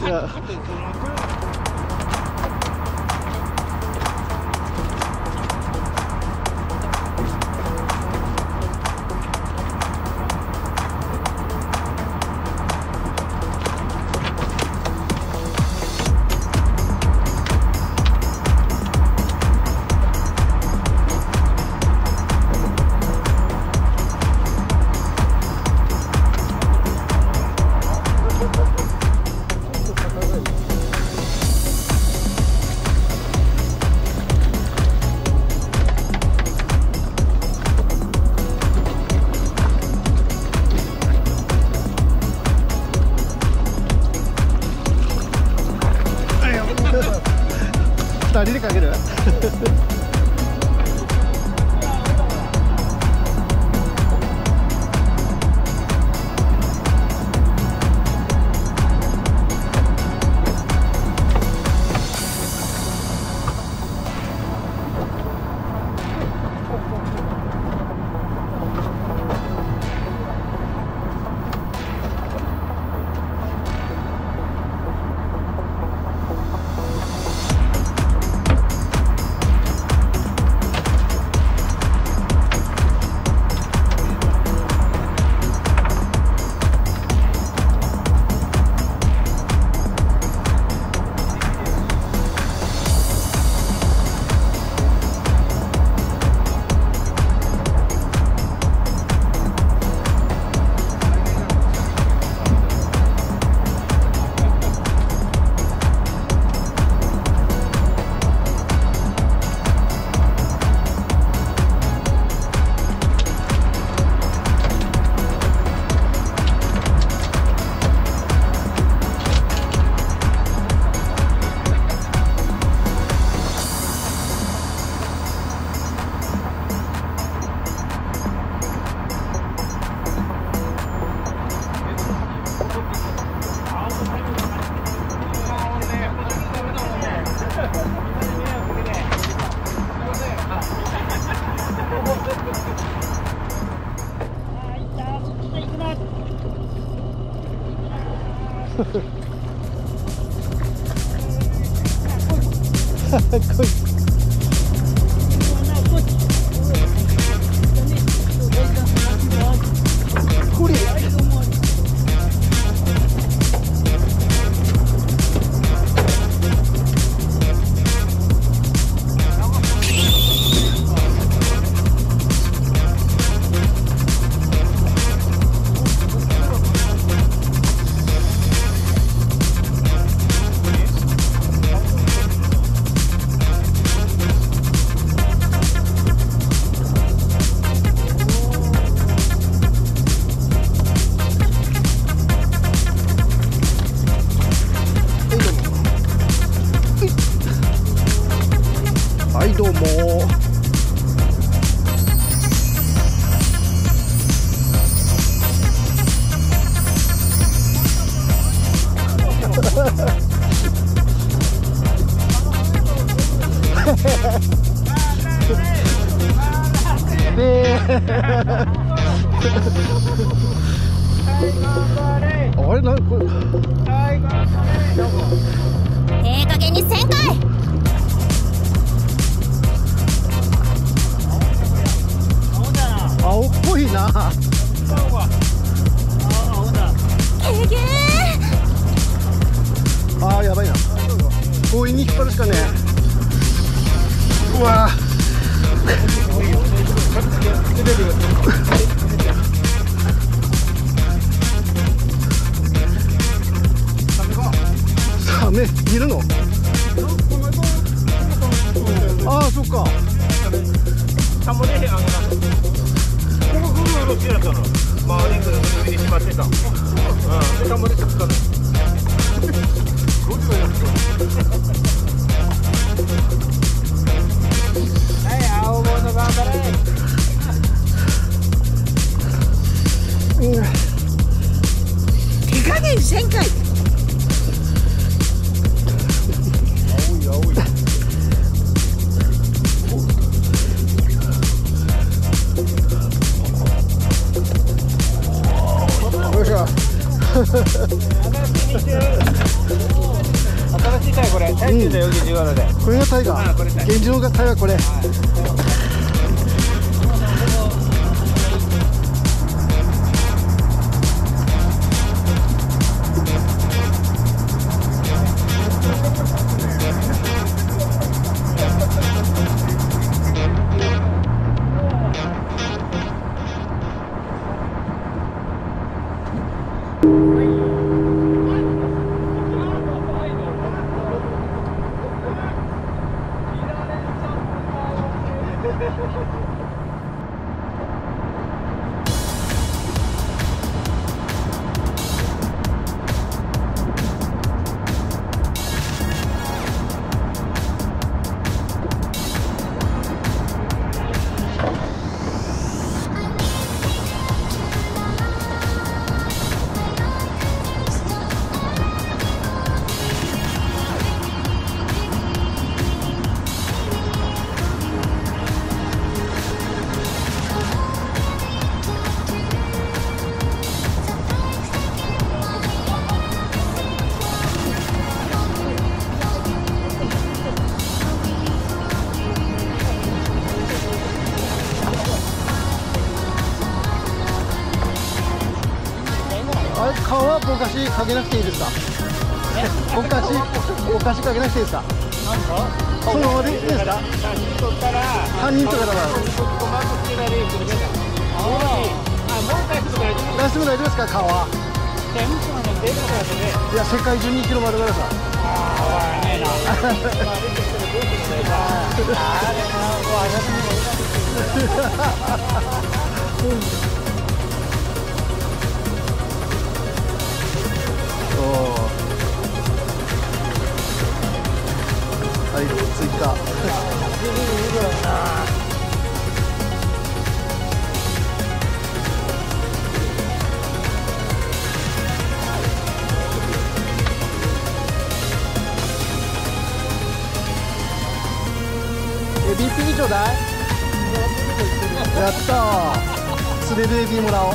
足でかけるね、タイ9と47で、うん、これがタイガー、現状がタイガーこれ、はいお菓子かけなくていいですか？お菓子かけなくていいですか？そのままでいいですか？3人とかだから出しても大丈夫ですか？顔は？いや、世界中に生きる丸々さはい、着いた。エビ一匹ちょうだい。やったー。釣れるエビもらおう。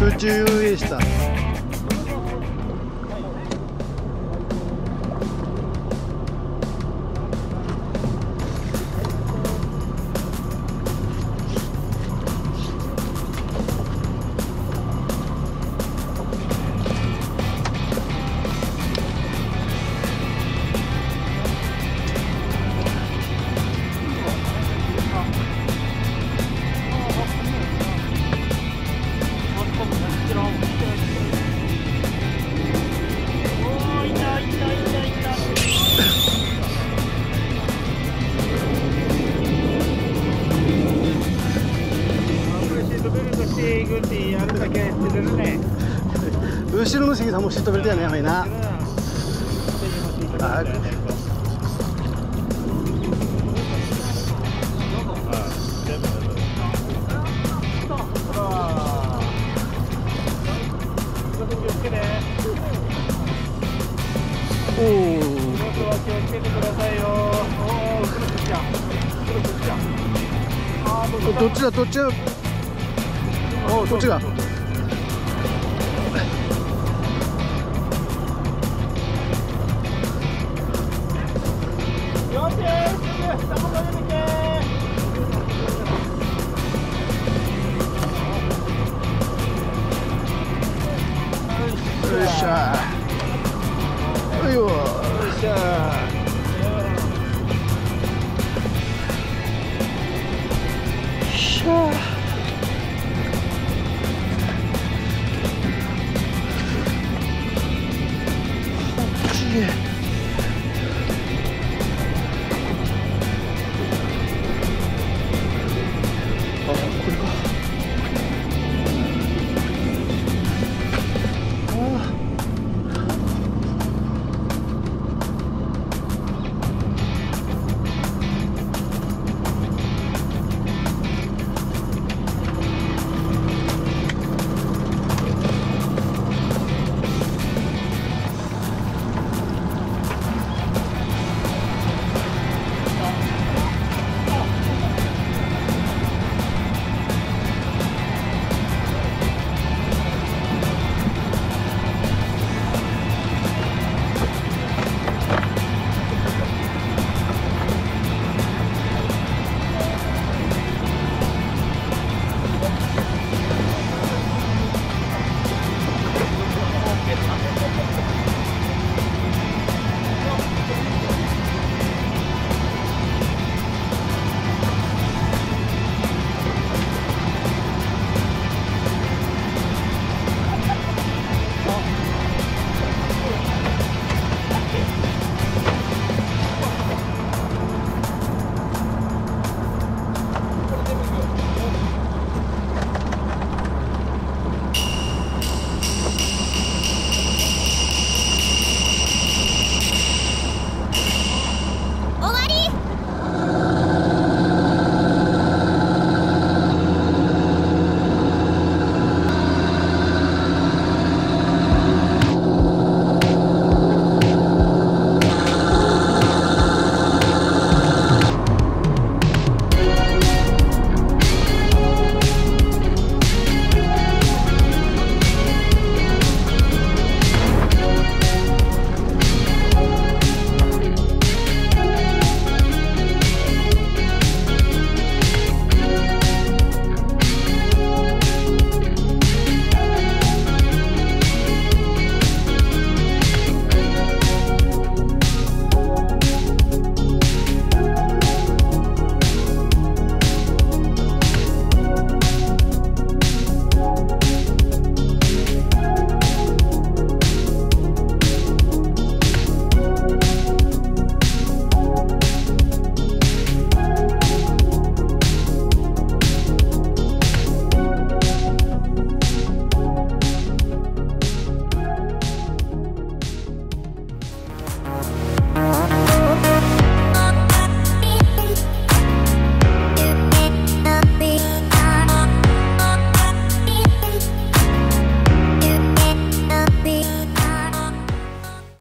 空中遊泳した。後ろの関さんもシートベルトやね、やばいな。ててくださいよ。おお、クロス来た。クロス来た。ああ、どっちだ、どっちだ。おお、どっちだ。Yeah.